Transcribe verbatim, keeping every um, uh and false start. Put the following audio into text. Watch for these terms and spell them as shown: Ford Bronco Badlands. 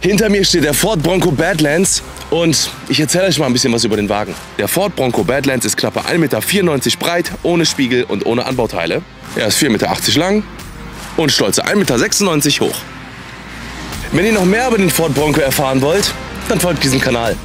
Hinter mir steht der Ford Bronco Badlands und ich erzähle euch mal ein bisschen was über den Wagen. Der Ford Bronco Badlands ist knappe ein Meter vierundneunzig breit, ohne Spiegel und ohne Anbauteile. Er ist vier Meter achtzig lang und stolze ein Meter sechsundneunzig hoch. Wenn ihr noch mehr über den Ford Bronco erfahren wollt, dann folgt diesem Kanal.